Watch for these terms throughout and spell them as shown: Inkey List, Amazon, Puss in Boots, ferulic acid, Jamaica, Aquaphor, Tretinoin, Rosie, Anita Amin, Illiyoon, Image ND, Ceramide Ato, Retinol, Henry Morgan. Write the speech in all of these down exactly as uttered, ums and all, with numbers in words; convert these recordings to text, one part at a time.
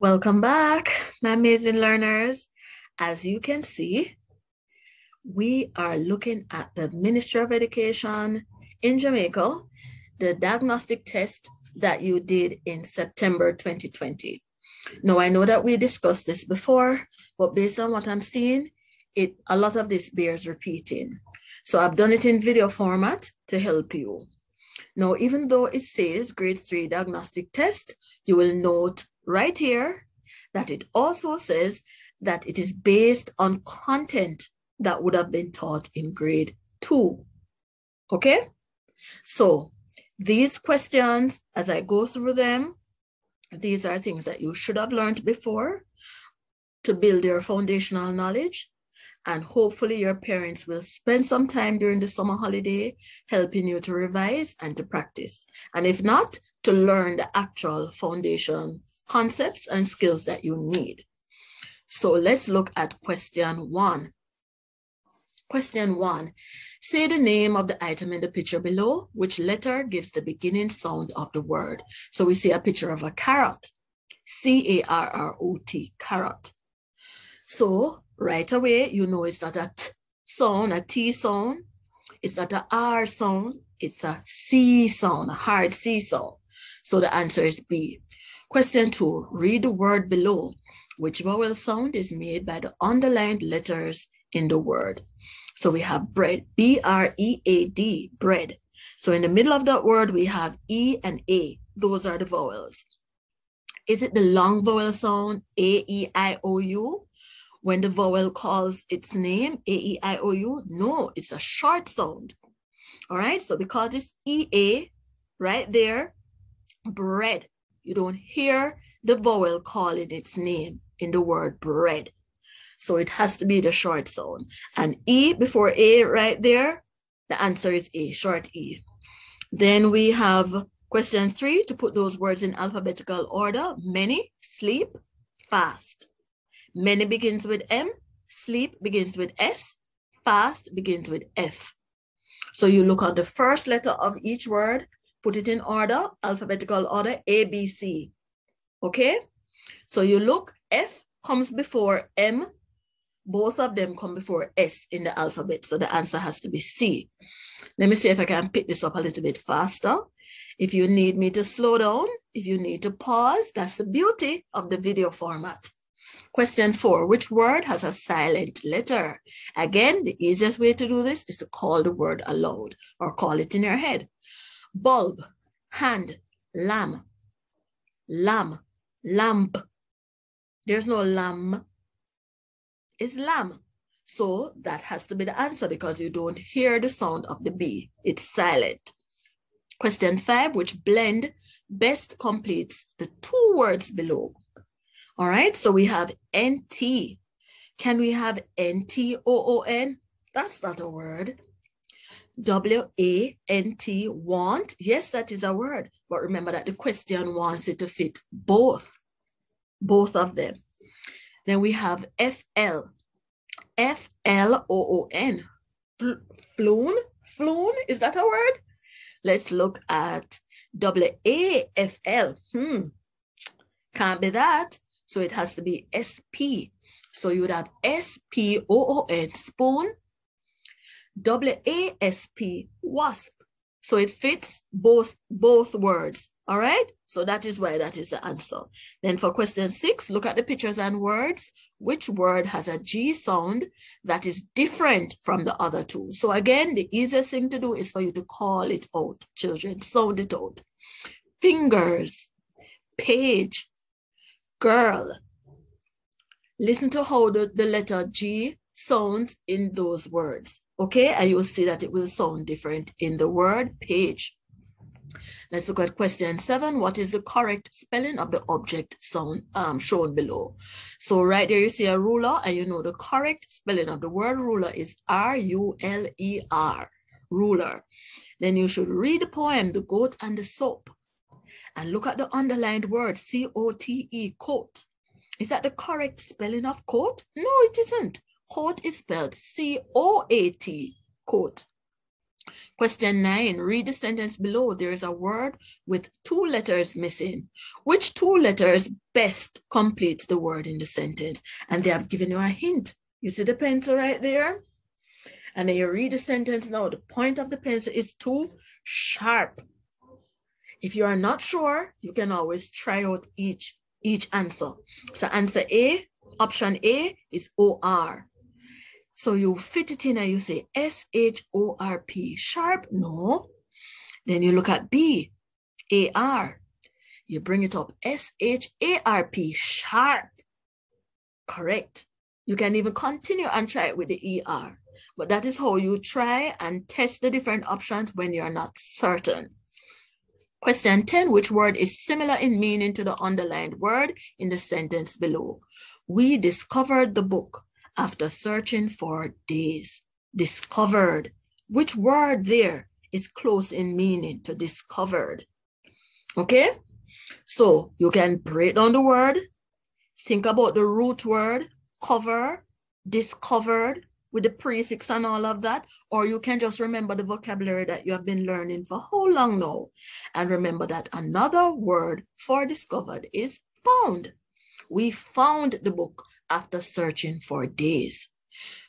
Welcome back, my amazing learners. As you can see, we are looking at the Ministry of Education in Jamaica, the diagnostic test that you did in September twenty twenty. Now, I know that we discussed this before, but based on what I'm seeing, it a lot of this bears repeating. So I've done it in video format to help you. Now, even though it says grade three diagnostic test, you will note right here that it also says that it is based on content that would have been taught in grade two. Okay? So these questions, as I go through them, these are things that you should have learned before to build your foundational knowledge. And hopefully your parents will spend some time during the summer holiday helping you to revise and to practice. And if not, to learn the actual foundation concepts and skills that you need. So let's look at question one. Question one, say the name of the item in the picture below, which letter gives the beginning sound of the word. So we see a picture of a carrot, C A R R O T, carrot. So right away, you know it's not a T sound, a T sound. It's not a R sound. It's a C sound, a hard C sound. So the answer is B. Question two, read the word below. Which vowel sound is made by the underlined letters in the word? So we have bread, B R E A D, bread. So in the middle of that word, we have E and A. Those are the vowels. Is it the long vowel sound, A E I O U? When the vowel calls its name, A E I O U, no, it's a short sound. All right, so because it's E A right there, bread, you don't hear the vowel calling its name in the word bread. So it has to be the short sound. And E before A right there, the answer is A, short E. Then we have question three, to put those words in alphabetical order, many, sleep, fast. Many begins with M, sleep begins with S, fast begins with F. So you look at the first letter of each word, put it in order, alphabetical order, A, B, C. Okay? So you look, F comes before M, both of them come before S in the alphabet. So the answer has to be C. Let me see if I can pick this up a little bit faster. If you need me to slow down, if you need to pause, that's the beauty of the video format. Question four, which word has a silent letter? Again, the easiest way to do this is to call the word aloud or call it in your head. Bulb, hand, lamb, lamb, lamp. There's no lamb. It's lamb. So that has to be the answer because you don't hear the sound of the B. It's silent. Question five, which blend best completes the two words below? All right, so we have N T. Can we have N T O O N? That's not a word. W A N T, want. Yes, that is a word. But remember that the question wants it to fit both, both of them. Then we have F L. F L O O N. Floon? Floon? Is that a word? Let's look at W A F L. Hmm. Can't be that. So it has to be S P. So you would have S P O O N, spoon, W A S P, wasp. So it fits both, both words, all right? So that is why that is the answer. Then for question six, look at the pictures and words. Which word has a G sound that is different from the other two? So again, the easiest thing to do is for you to call it out, children, sound it out. Fingers, page, girl. Listen to how the, the letter G sounds in those words, okay? And you will see that it will sound different in the word page. Let's look at question seven. What is the correct spelling of the object sound um, shown below? So right there you see a ruler, and you know the correct spelling of the word ruler is R U L E R, ruler. Then you should read the poem, The Goat and the Soap. And look at the underlined word, C O T E, coat. Is that the correct spelling of coat? No, it isn't. Coat is spelled C O A T, coat. Question nine, read the sentence below. There is a word with two letters missing. Which two letters best completes the word in the sentence? And they have given you a hint. You see the pencil right there? And then you read the sentence now. The point of the pencil is too sharp. If you are not sure, you can always try out each, each answer. So answer A, option A is O R. So you fit it in and you say S H O R P, sharp, no. Then you look at B, A R. You bring it up, S H A R P, sharp, correct. You can even continue and try it with the E R. But that is how you try and test the different options when you're not certain. Question ten, which word is similar in meaning to the underlined word in the sentence below? We discovered the book after searching for days. Discovered. Which word there is close in meaning to discovered? Okay? So you can break down the word, think about the root word, cover, discovered, with the prefix and all of that, or you can just remember the vocabulary that you have been learning for how long now. And remember that another word for discovered is found. We found the book after searching for days.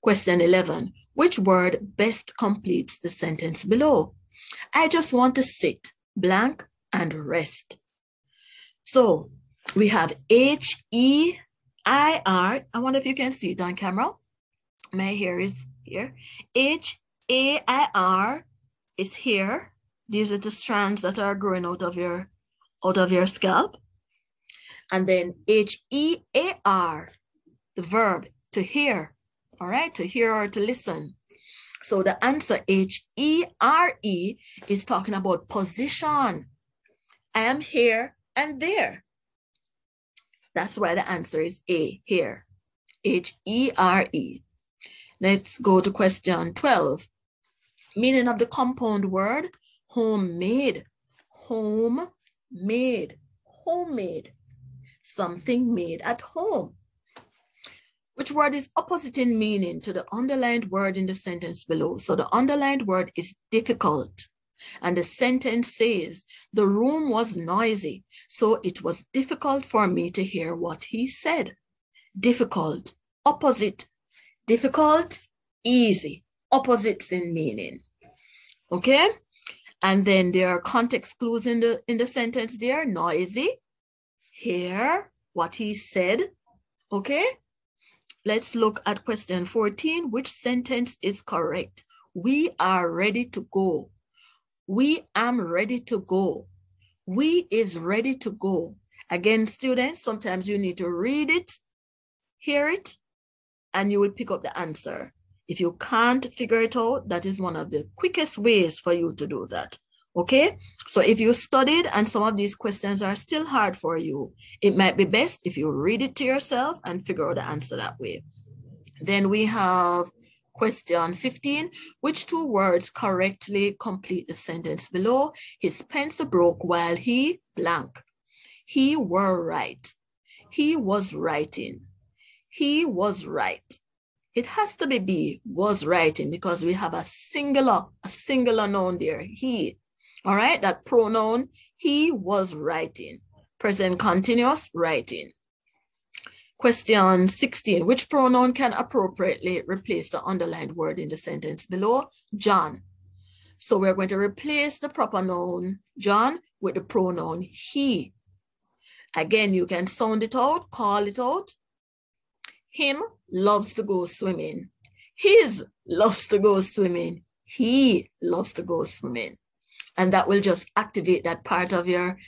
Question eleven, which word best completes the sentence below? I just want to sit, blank, and rest. So we have H E I R. I wonder if you can see it on camera. My hair is here. H A I R is here. These are the strands that are growing out of your out of your scalp. And then H E A R, the verb to hear. All right, to hear or to listen. So the answer H E R E is talking about position. I am here and there. That's why the answer is A, here. H E R E. Let's go to question twelve. Meaning of the compound word, homemade. Homemade. Homemade. Something made at home. Which word is opposite in meaning to the underlined word in the sentence below? So the underlined word is difficult. And the sentence says, the room was noisy, so it was difficult for me to hear what he said. Difficult. Opposite. Difficult, easy, opposites in meaning, okay? And then there are context clues in the, in the sentence there, noisy, hear what he said, okay? Let's look at question fourteen, which sentence is correct? We are ready to go. We am ready to go. We is ready to go. Again, students, sometimes you need to read it, hear it, and you will pick up the answer. If you can't figure it out, that is one of the quickest ways for you to do that, okay? So if you studied and some of these questions are still hard for you, it might be best if you read it to yourself and figure out the answer that way. Then we have question fifteen, which two words correctly complete the sentence below? His pencil broke while he blank. He were right. He was writing. He was right. It has to be B, was writing, because we have a singular, a singular noun there, he. All right, that pronoun, he was writing. Present continuous, writing. Question sixteen, which pronoun can appropriately replace the underlined word in the sentence below? John. So we're going to replace the proper noun, John, with the pronoun, he. Again, you can sound it out, call it out. Him loves to go swimming. His loves to go swimming. He loves to go swimming. And that will just activate that part of your,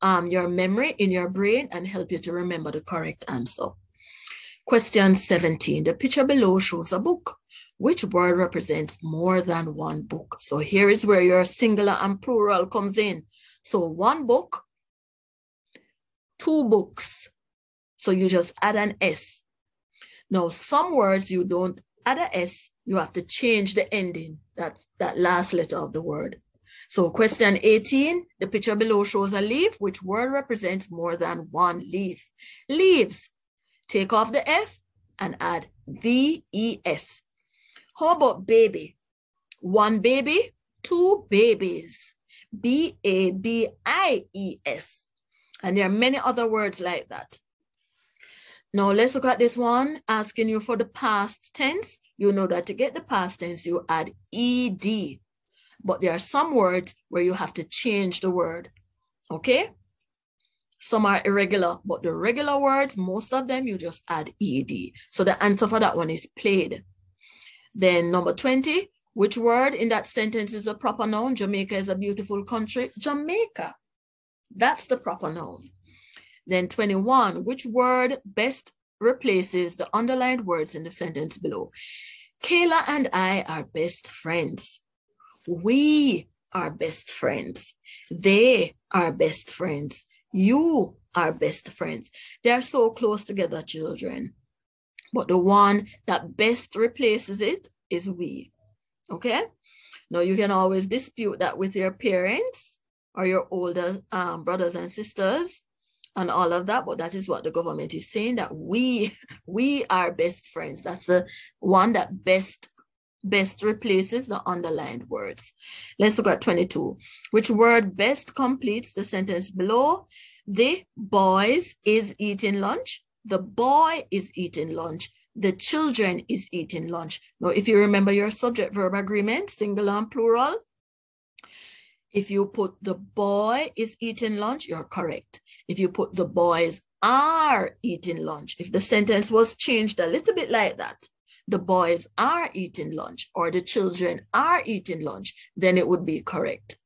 um, your memory in your brain and help you to remember the correct answer. Question seventeen. The picture below shows a book. Which word represents more than one book? So here is where your singular and plural comes in. So one book, two books. So you just add an S. Now, some words you don't add an S, you have to change the ending, that, that last letter of the word. So question eighteen, the picture below shows a leaf. Which word represents more than one leaf? Leaves. Take off the F and add V E S. How about baby? One baby, two babies, B A B I E S. And there are many other words like that. Now let's look at this one, asking you for the past tense. You know that to get the past tense, you add E D. But there are some words where you have to change the word, okay? Some are irregular, but the regular words, most of them, you just add E D. So the answer for that one is played. Then number twenty, which word in that sentence is a proper noun? Jamaica is a beautiful country. Jamaica. That's the proper noun. Then twenty-one, which word best replaces the underlined words in the sentence below? Kayla and I are best friends. We are best friends. They are best friends. You are best friends. They are so close together, children. But the one that best replaces it is we. Okay? Now, you can always dispute that with your parents or your older um, brothers and sisters and all of that, but that is what the government is saying, that we, we are best friends. That's the one that best, best replaces the underlined words. Let's look at twenty-two. Which word best completes the sentence below? The boys is eating lunch. The boy is eating lunch. The children is eating lunch. Now, if you remember your subject verb agreement, singular and plural, if you put the boy is eating lunch, you're correct. If you put the boys are eating lunch, if the sentence was changed a little bit like that, the boys are eating lunch or the children are eating lunch, then it would be correct.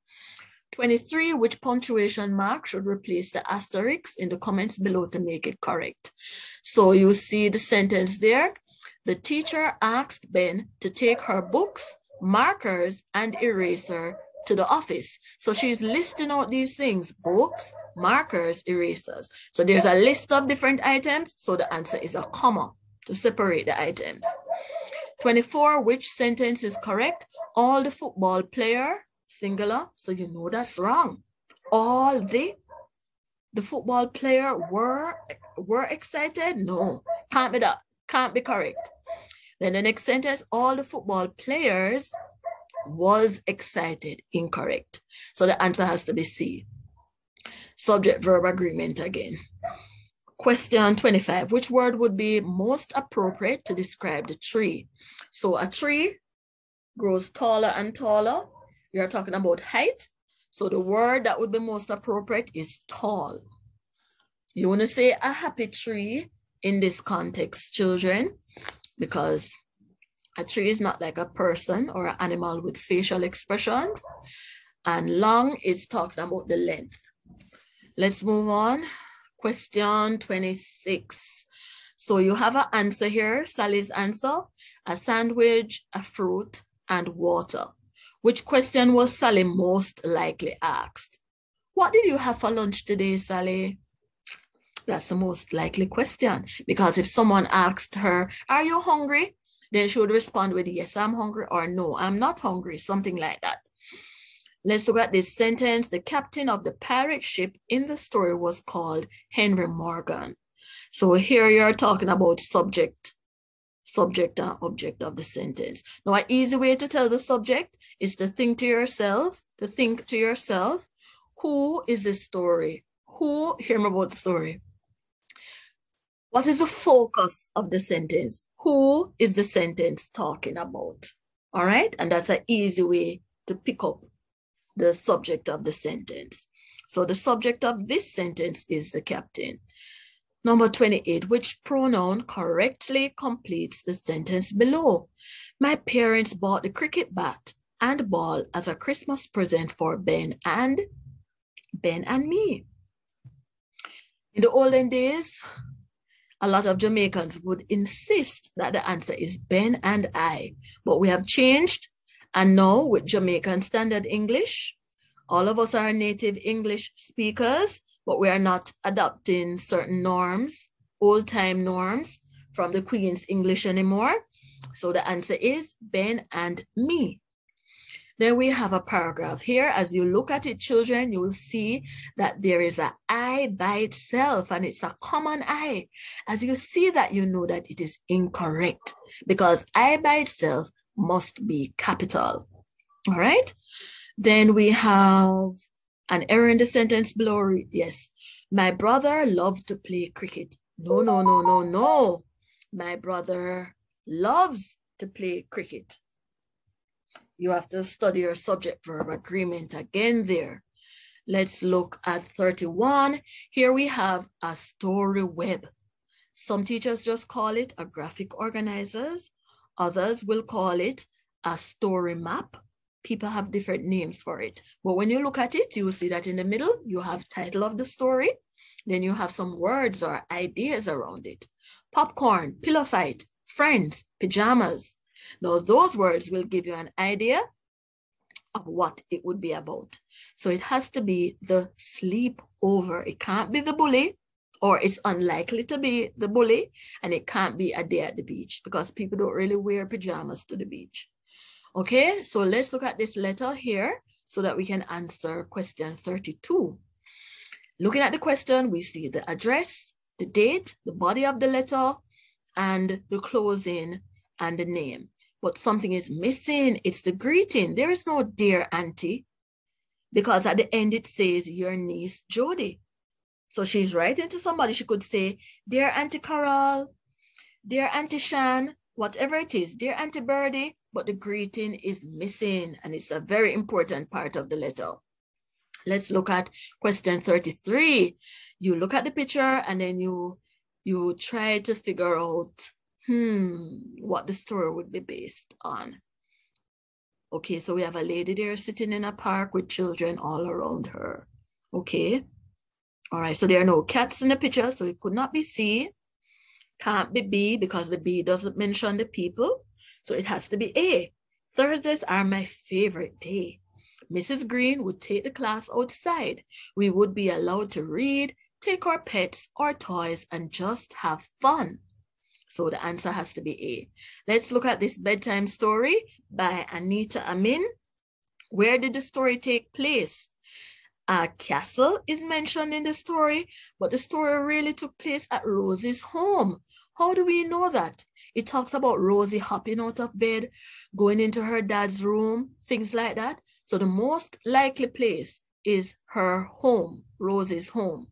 twenty-three, which punctuation mark should replace the asterisk in the comments below to make it correct? So you see the sentence there. The teacher asked Ben to take her books, markers, and eraser to the office. So she's listing out these things, books, markers, erasers. So there's a list of different items. So the answer is a comma to separate the items. twenty-four, which sentence is correct? All the football player, singular, so you know that's wrong. All the the football player were were excited. No, can't be that. Can't be correct. Then the next sentence, all the football players was excited. Incorrect. So the answer has to be C. Subject verb agreement again. Question twenty-five, which word would be most appropriate to describe the tree? So a tree grows taller and taller. You're talking about height. So the word that would be most appropriate is tall. You want to say a happy tree in this context, children, because a tree is not like a person or an animal with facial expressions. And long is talking about the length. Let's move on. Question twenty-six. So you have an answer here, Sally's answer, a sandwich, a fruit, and water. Which question was Sally most likely asked? What did you have for lunch today, Sally? That's the most likely question, because if someone asked her, are you hungry? Then she would respond with, yes, I'm hungry, or no, I'm not hungry, something like that. Let's look at this sentence. The captain of the pirate ship in the story was called Henry Morgan. So here you're talking about subject, subject and object of the sentence. Now, an easy way to tell the subject is to think to yourself, to think to yourself, who is this story? Who, hear me about the story. What is the focus of the sentence? Who is the sentence talking about? All right, and that's an easy way to pick up the subject of the sentence. So the subject of this sentence is the captain. Number twenty-eight, which pronoun correctly completes the sentence below? My parents bought the cricket bat and ball as a Christmas present for Ben and Ben and me. In the olden days, a lot of Jamaicans would insist that the answer is Ben and I, but we have changed. And now with Jamaican Standard English, all of us are native English speakers, but we are not adopting certain norms, old time norms from the Queen's English anymore. So the answer is Ben and me. Then we have a paragraph here. As you look at it, children, you will see that there is an I by itself and it's a common I. As you see that, you know that it is incorrect because I by itself must be capital. All right. Then we have an error in the sentence below. Yes. My brother loved to play cricket. No, no, no, no, no. My brother loves to play cricket. You have to study your subject verb agreement again there. Let's look at thirty-one. Here we have a story web. Some teachers just call it a graphic organizers. Others will call it a story map. People have different names for it. But when you look at it, you will see that in the middle, you have title of the story. Then you have some words or ideas around it. Popcorn, pillow fight, friends, pajamas. Now those words will give you an idea of what it would be about. So it has to be the sleepover. It can't be the bully, or it's unlikely to be the bully, and it can't be a day at the beach because people don't really wear pajamas to the beach. Okay, so let's look at this letter here so that we can answer question thirty-two. Looking at the question, we see the address, the date, the body of the letter, and the closing and the name. But something is missing. It's the greeting. There is no dear auntie because at the end it says your niece Jody. So she's writing to somebody. She could say, dear Auntie Carol, dear Auntie Shan, whatever it is, dear Auntie Birdie, but the greeting is missing and it's a very important part of the letter. Let's look at question thirty-three. You look at the picture and then you, you try to figure out hmm, what the story would be based on. Okay, so we have a lady there sitting in a park with children all around her. Okay. All right, so there are no cats in the picture, so it could not be C. Can't be B because the B doesn't mention the people. So it has to be A. Thursdays are my favorite day. Missus Green would take the class outside. We would be allowed to read, take our pets, our toys, and just have fun. So the answer has to be A. Let's look at this bedtime story by Anita Amin. Where did the story take place? A castle is mentioned in the story, but the story really took place at Rosie's home. How do we know that? It talks about Rosie hopping out of bed, going into her dad's room, things like that. So the most likely place is her home, Rosie's home.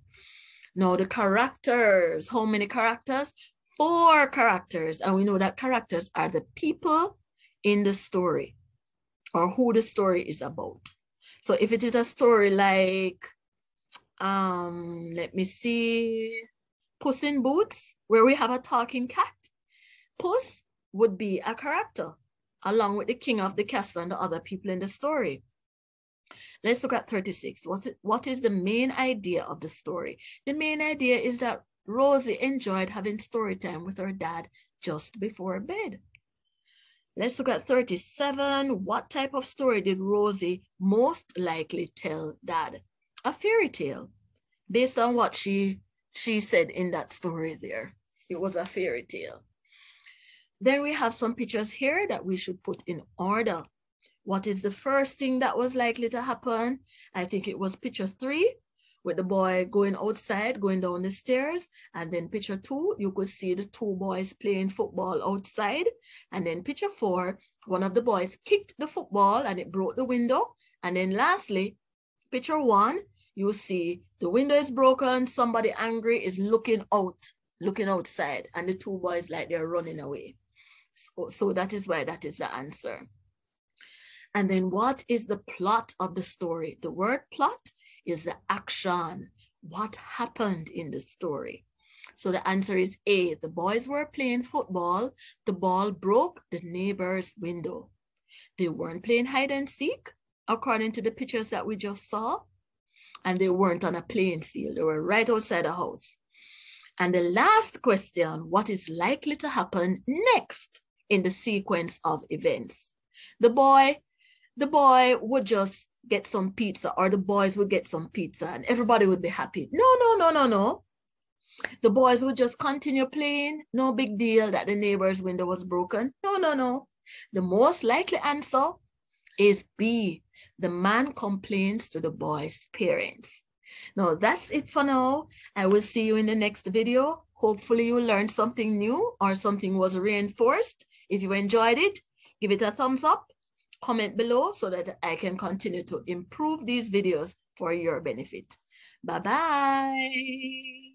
Now the characters, how many characters? Four characters, and we know that characters are the people in the story or who the story is about. So if it is a story like, um, let me see, Puss in Boots, where we have a talking cat, Puss would be a character along with the king of the castle and the other people in the story. Let's look at thirty-six. What's it, what is the main idea of the story? The main idea is that Rosie enjoyed having story time with her dad just before bed. Let's look at thirty-seven. What type of story did Rosie most likely tell dad? A fairy tale. Based on what she, she said in that story there, it was a fairy tale. Then we have some pictures here that we should put in order. What is the first thing that was likely to happen? I think it was picture three, with the boy going outside, going down the stairs. And then picture two, you could see the two boys playing football outside. And then picture four, one of the boys kicked the football and it broke the window. And then lastly, picture one, you see the window is broken, somebody angry is looking out, looking outside, and the two boys like they're running away. So, so that is why that is the answer. And then what is the plot of the story? The word plot is the action, what happened in the story. So the answer is A, the boys were playing football, the ball broke the neighbor's window. They weren't playing hide and seek, according to the pictures that we just saw, and they weren't on a playing field, they were right outside the house. And the last question, what is likely to happen next in the sequence of events? The boy, the boy would just get some pizza, or the boys would get some pizza and everybody would be happy. No, no, no, no, no. The boys would just continue playing. No big deal that the neighbor's window was broken. No, no, no. The most likely answer is B. The man complains to the boy's parents. Now that's it for now. I will see you in the next video. Hopefully you learned something new or something was reinforced. If you enjoyed it, give it a thumbs up. comment below so that I can continue to improve these videos for your benefit. Bye-bye.